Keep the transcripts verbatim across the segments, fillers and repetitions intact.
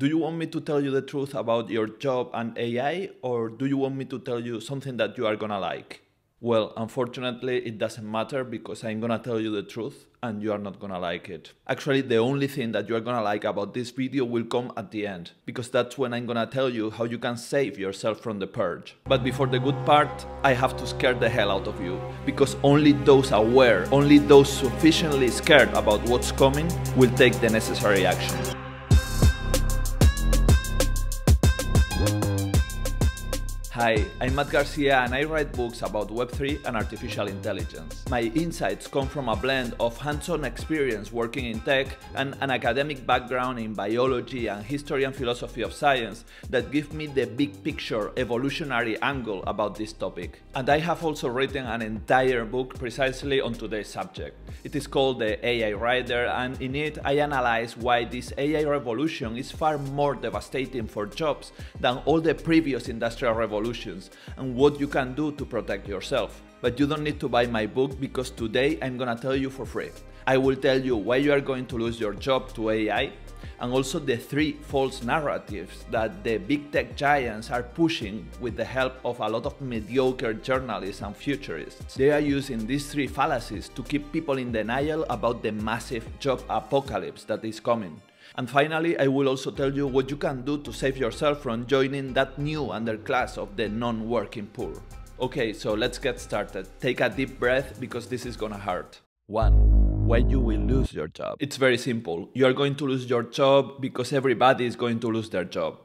do you want me to tell you the truth about your job and A I, or do you want me to tell you something that you are gonna like? Well, unfortunately, it doesn't matter because I'm gonna tell you the truth and you are not gonna like it. Actually, the only thing that you are gonna like about this video will come at the end, because that's when I'm gonna tell you how you can save yourself from the purge. But before the good part, I have to scare the hell out of you, because only those aware, only those sufficiently scared about what's coming will take the necessary action. Hi, I'm Matt Garcia and I write books about web three and artificial intelligence. My insights come from a blend of hands-on experience working in tech and an academic background in biology and history and philosophy of science that give me the big picture evolutionary angle about this topic. And I have also written an entire book precisely on today's subject. It is called The A I Rider, and in it I analyze why this A I revolution is far more devastating for jobs than all the previous industrial revolutions, and what you can do to protect yourself. But you don't need to buy my book, because today I'm gonna tell you for free. I will tell you why you are going to lose your job to A I, and also the three false narratives that the big tech giants are pushing with the help of a lot of mediocre journalists and futurists. They are using these three fallacies to keep people in denial about the massive job apocalypse that is coming. And finally, I will also tell you what you can do to save yourself from joining that new underclass of the non-working poor. Okay, so let's get started. Take a deep breath, because this is gonna hurt. One. Why you will lose your job. It's very simple. You are going to lose your job because everybody is going to lose their job.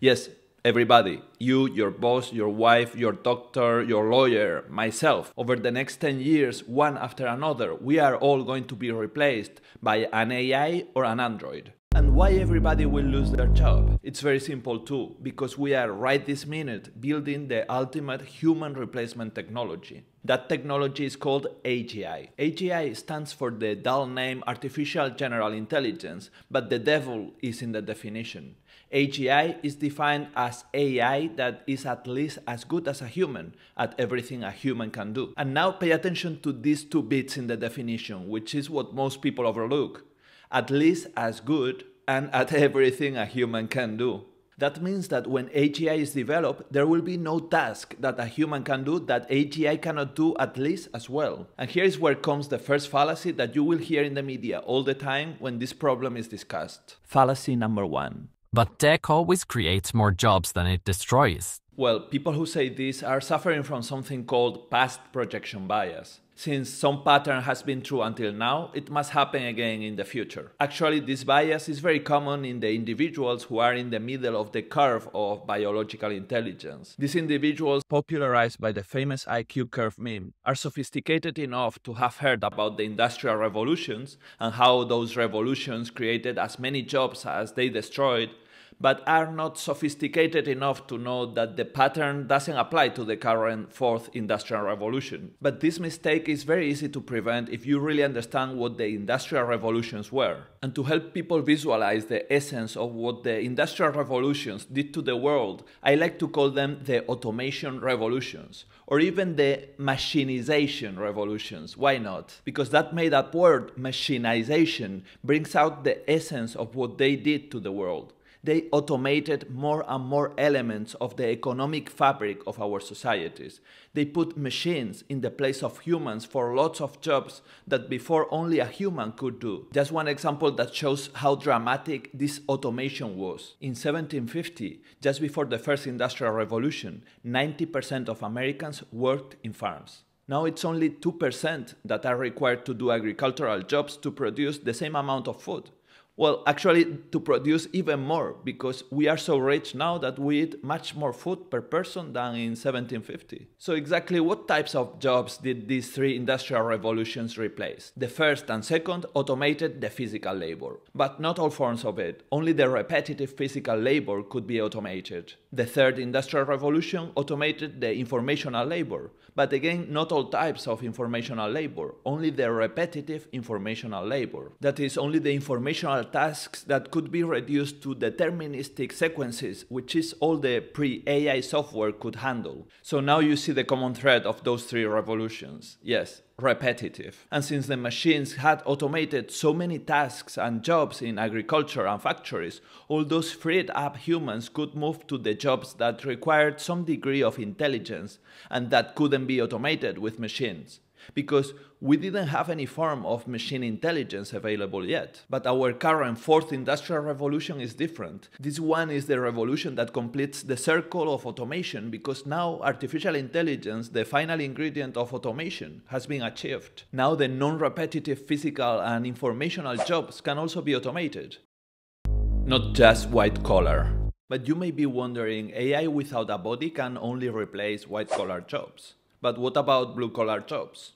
Yes, everybody. You, your boss, your wife, your doctor, your lawyer, myself. Over the next ten years, one after another, we are all going to be replaced by an A I or an android. And why everybody will lose their job? It's very simple too, because we are right this minute building the ultimate human replacement technology. That technology is called A G I. A G I stands for the dull name Artificial General Intelligence, but the devil is in the definition. A G I is defined as A I that is at least as good as a human at everything a human can do. And now pay attention to these two bits in the definition, which is what most people overlook. At least as good and at everything a human can do. That means that when A G I is developed, there will be no task that a human can do that A G I cannot do at least as well. And here is where comes the first fallacy that you will hear in the media all the time when this problem is discussed. Fallacy number one. But tech always creates more jobs than it destroys. Well, people who say this are suffering from something called past projection bias. Since some pattern has been true until now, it must happen again in the future. Actually, this bias is very common in the individuals who are in the middle of the curve of biological intelligence. These individuals, popularized by the famous I Q curve meme, are sophisticated enough to have heard about the industrial revolutions and how those revolutions created as many jobs as they destroyed, but are not sophisticated enough to know that the pattern doesn't apply to the current fourth industrial revolution. But this mistake is very easy to prevent if you really understand what the industrial revolutions were. And to help people visualize the essence of what the industrial revolutions did to the world, I like to call them the automation revolutions, or even the machinization revolutions. Why not? Because that made-up word, machinization, brings out the essence of what they did to the world. They automated more and more elements of the economic fabric of our societies. They put machines in the place of humans for lots of jobs that before only a human could do. Just one example that shows how dramatic this automation was. In seventeen fifty, just before the first industrial revolution, ninety percent of Americans worked in farms. Now it's only two percent that are required to do agricultural jobs to produce the same amount of food. Well, actually, to produce even more, because we are so rich now that we eat much more food per person than in seventeen fifty. So exactly what types of jobs did these three industrial revolutions replace? The first and second automated the physical labor, but not all forms of it. Only the repetitive physical labor could be automated. The third industrial revolution automated the informational labor, but again, not all types of informational labor, only the repetitive informational labor. That is, only the informational tasks that could be reduced to deterministic sequences, which is all the pre-A I software could handle. So now you see the common thread of those three revolutions. Yes, repetitive. And since the machines had automated so many tasks and jobs in agriculture and factories, all those freed up humans could move to the jobs that required some degree of intelligence and that couldn't be automated with machines. Because we didn't have any form of machine intelligence available yet. But our current fourth industrial revolution is different. This one is the revolution that completes the circle of automation, because now artificial intelligence, the final ingredient of automation, has been achieved. Now the non-repetitive physical and informational jobs can also be automated. Not just white collar. But you may be wondering, A I without a body can only replace white collar jobs. But what about blue-collar jobs?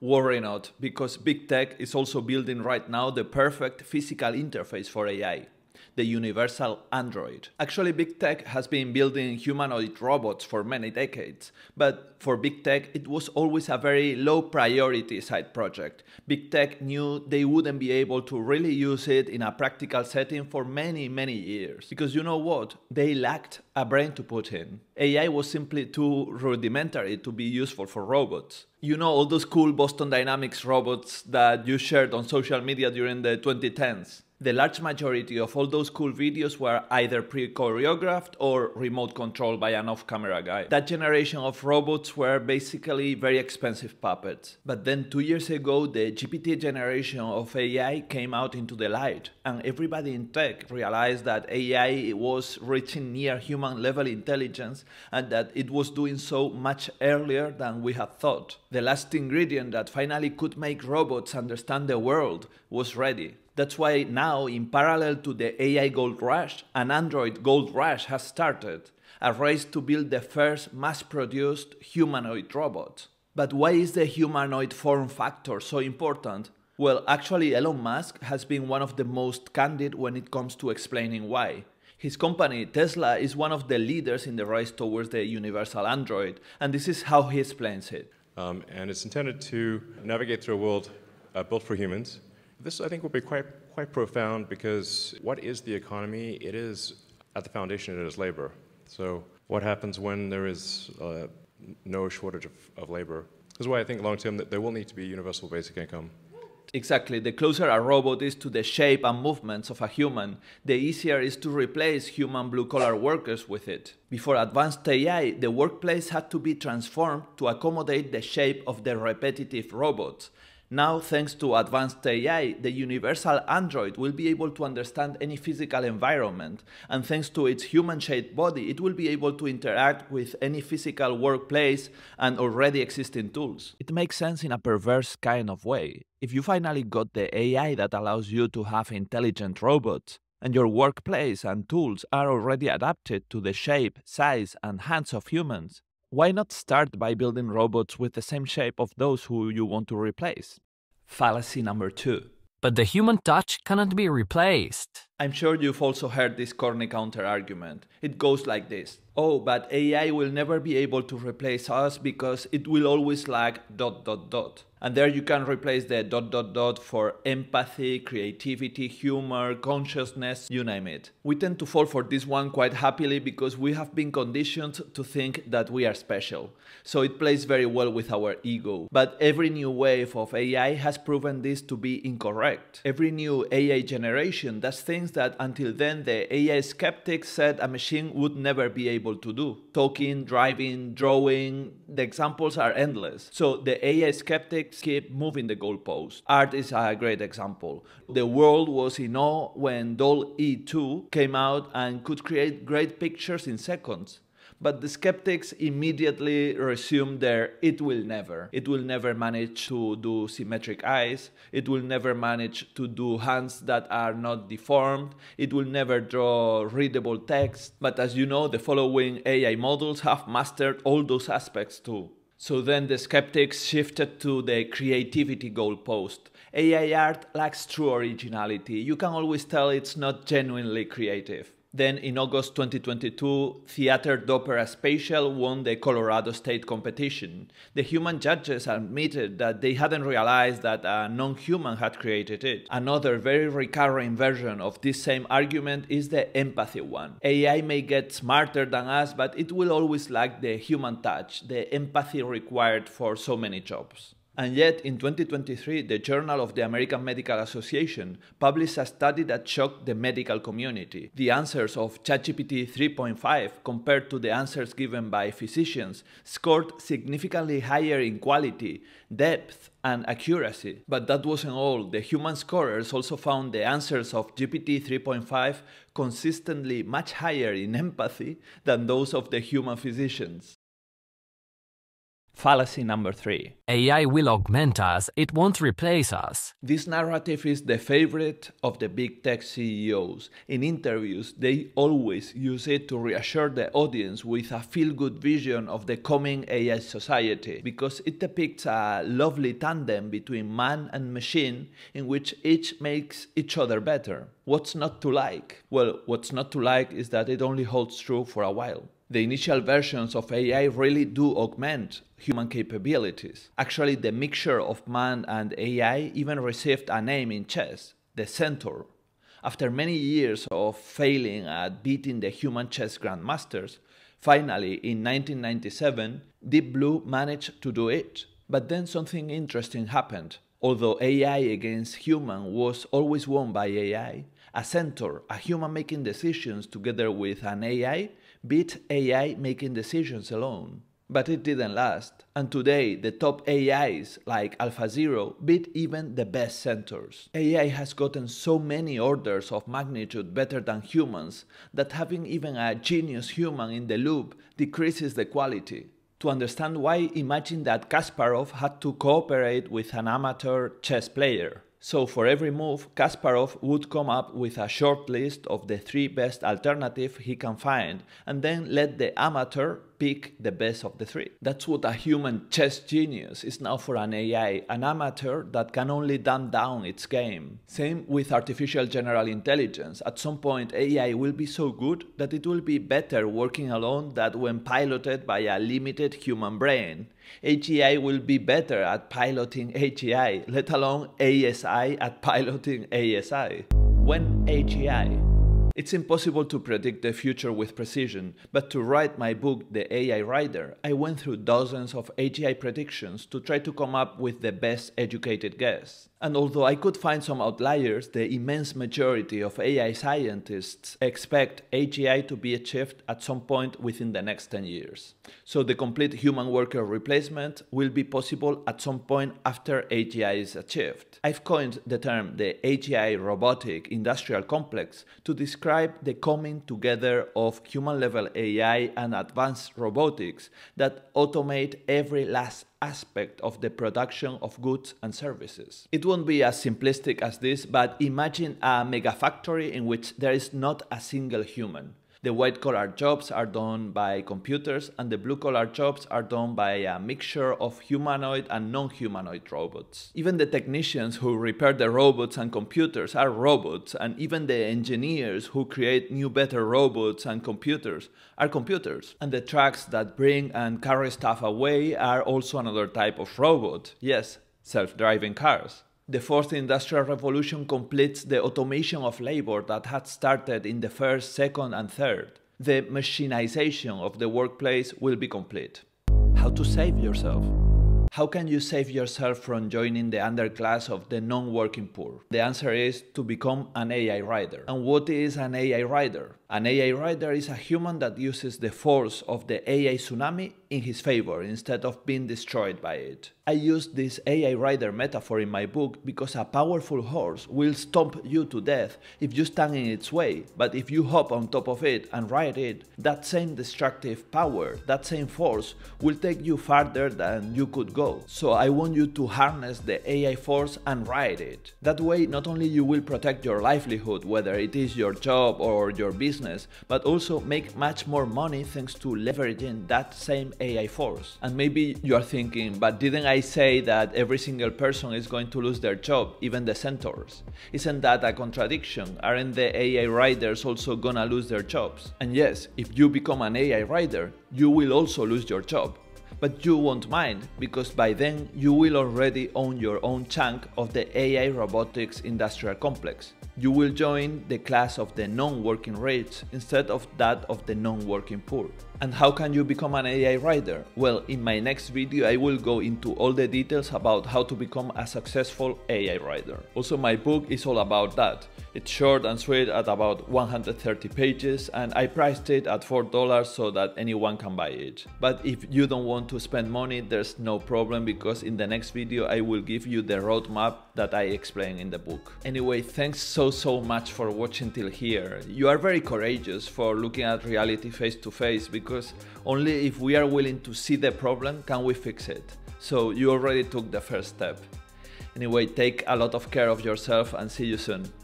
Worry not, because big tech is also building right now the perfect physical interface for A I, the universal android. Actually, big tech has been building humanoid robots for many decades, but for big tech it was always a very low priority side project. Big tech knew they wouldn't be able to really use it in a practical setting for many, many years. Because you know what? They lacked a brain to put in. A I was simply too rudimentary to be useful for robots. You know, all those cool Boston Dynamics robots that you shared on social media during the twenty tens? The large majority of all those cool videos were either pre-choreographed or remote controlled by an off-camera guy. That generation of robots were basically very expensive puppets. But then two years ago, the G P T generation of A I came out into the light, and everybody in tech realized that A I was reaching near human-level intelligence and that it was doing so much earlier than we had thought. The last ingredient that finally could make robots understand the world was ready. That's why now, in parallel to the A I gold rush, an android gold rush has started, a race to build the first mass-produced humanoid robot. But why is the humanoid form factor so important? Well, actually, Elon Musk has been one of the most candid when it comes to explaining why. His company, Tesla, is one of the leaders in the race towards the universal android, and this is how he explains it. Um, and it's intended to navigate through a world uh, built for humans. This, I think, will be quite, quite profound, because what is the economy? It is, at the foundation, it is labor. So what happens when there is uh, no shortage of, of labor? This is why I think long-term that there will need to be universal basic income. Exactly. The closer a robot is to the shape and movements of a human, the easier it is to replace human blue-collar workers with it. Before advanced A I, the workplace had to be transformed to accommodate the shape of the repetitive robots. Now, thanks to advanced A I, the universal android will be able to understand any physical environment, and thanks to its human-shaped body, it will be able to interact with any physical workplace and already existing tools. It makes sense in a perverse kind of way. If you finally got the A I that allows you to have intelligent robots, and your workplace and tools are already adapted to the shape, size, and hands of humans, why not start by building robots with the same shape of those who you want to replace? Fallacy number two. But the human touch cannot be replaced. I'm sure you've also heard this corny counter-argument. It goes like this. Oh, but A I will never be able to replace us because it will always lack dot dot dot. And there you can replace the dot dot dot for empathy, creativity, humor, consciousness, you name it. We tend to fall for this one quite happily because we have been conditioned to think that we are special. So it plays very well with our ego. But every new wave of A I has proven this to be incorrect. Every new A I generation does things that until then the A I skeptics said a machine would never be able to do. Talking, driving, drawing, the examples are endless. So the A I skeptic keep moving the goalposts. Art is a great example. The world was in awe when Dall-E two came out and could create great pictures in seconds. But the skeptics immediately resumed their it will never. It will never manage to do symmetric eyes. It will never manage to do hands that are not deformed. It will never draw readable text. But as you know, the following A I models have mastered all those aspects too. So then the skeptics shifted to the creativity goalpost. A I art lacks true originality. You can always tell it's not genuinely creative. Then in August twenty twenty-two, Théâtre D'opéra Spatial won the Colorado State competition. The human judges admitted that they hadn't realized that a non-human had created it. Another very recurring version of this same argument is the empathy one. A I may get smarter than us, but it will always lack the human touch, the empathy required for so many jobs. And yet, in twenty twenty-three, the Journal of the American Medical Association published a study that shocked the medical community. The answers of ChatGPT three point five, compared to the answers given by physicians, scored significantly higher in quality, depth, and accuracy. But that wasn't all. The human scorers also found the answers of G P T three point five consistently much higher in empathy than those of the human physicians. Fallacy number three. A I will augment us, it won't replace us. This narrative is the favorite of the big tech C E Os. In interviews, they always use it to reassure the audience with a feel-good vision of the coming A I society, because it depicts a lovely tandem between man and machine in which each makes each other better. What's not to like? Well, what's not to like is that it only holds true for a while. The initial versions of A I really do augment human capabilities. Actually, the mixture of man and A I even received a name in chess, the centaur. After many years of failing at beating the human chess grandmasters, finally, in nineteen ninety-seven, Deep Blue managed to do it. But then something interesting happened. Although A I against human was always won by A I, a centaur, a human making decisions together with an A I, beat A I making decisions alone. But it didn't last, and today the top A Is like AlphaZero beat even the best centaurs. A I has gotten so many orders of magnitude better than humans that having even a genius human in the loop decreases the quality. To understand why, imagine that Kasparov had to cooperate with an amateur chess player. So for every move, Kasparov would come up with a short list of the three best alternatives he can find, and then let the amateur pick the best of the three. That's what a human chess genius is now for an A I, an amateur that can only dumb down its game. Same with artificial general intelligence. At some point, A I will be so good that it will be better working alone than when piloted by a limited human brain. A G I will be better at piloting A G I, let alone A S I at piloting A S I. When A G I? It's impossible to predict the future with precision, but to write my book, The A I Rider, I went through dozens of A G I predictions to try to come up with the best educated guess. And although I could find some outliers, the immense majority of A I scientists expect A G I to be achieved at some point within the next ten years. So the complete human worker replacement will be possible at some point after A G I is achieved. I've coined the term the A G I robotic industrial complex to describe Describe the coming together of human-level A I and advanced robotics that automate every last aspect of the production of goods and services. It won't be as simplistic as this, but imagine a megafactory in which there is not a single human. The white-collar jobs are done by computers, and the blue-collar jobs are done by a mixture of humanoid and non-humanoid robots. Even the technicians who repair the robots and computers are robots, and even the engineers who create new, better robots and computers are computers. And the trucks that bring and carry stuff away are also another type of robot. Yes, self-driving cars. The fourth industrial revolution completes the automation of labor that had started in the first, second, and third. The machinization of the workplace will be complete. How to save yourself? How can you save yourself from joining the underclass of the non-working poor? The answer is to become an A I rider. And what is an A I rider? An A I rider is a human that uses the force of the A I tsunami in his favor instead of being destroyed by it. I used this A I rider metaphor in my book because a powerful horse will stomp you to death if you stand in its way, but if you hop on top of it and ride it, that same destructive power, that same force will take you farther than you could go. So I want you to harness the A I force and ride it. That way, not only you will protect your livelihood, whether it is your job or your business, business, but also make much more money thanks to leveraging that same A I force. And maybe you are thinking, but didn't I say that every single person is going to lose their job, even the centaurs? Isn't that a contradiction? Aren't the A I riders also gonna lose their jobs? And yes, if you become an A I rider, you will also lose your job. But you won't mind, because by then you will already own your own chunk of the A I robotics industrial complex. You will join the class of the non-working rich instead of that of the non-working poor. And how can you become an A I rider? Well, in my next video I will go into all the details about how to become a successful A I rider. Also, my book is all about that. It's short and sweet at about one hundred thirty pages, and I priced it at four dollars so that anyone can buy it. But if you don't want to spend money, there's no problem, because in the next video I will give you the roadmap that I explain in the book. Anyway, thanks so so much for watching till here. You are very courageous for looking at reality face to face, because only if we are willing to see the problem can we fix it. So you already took the first step. Anyway, take a lot of care of yourself and see you soon.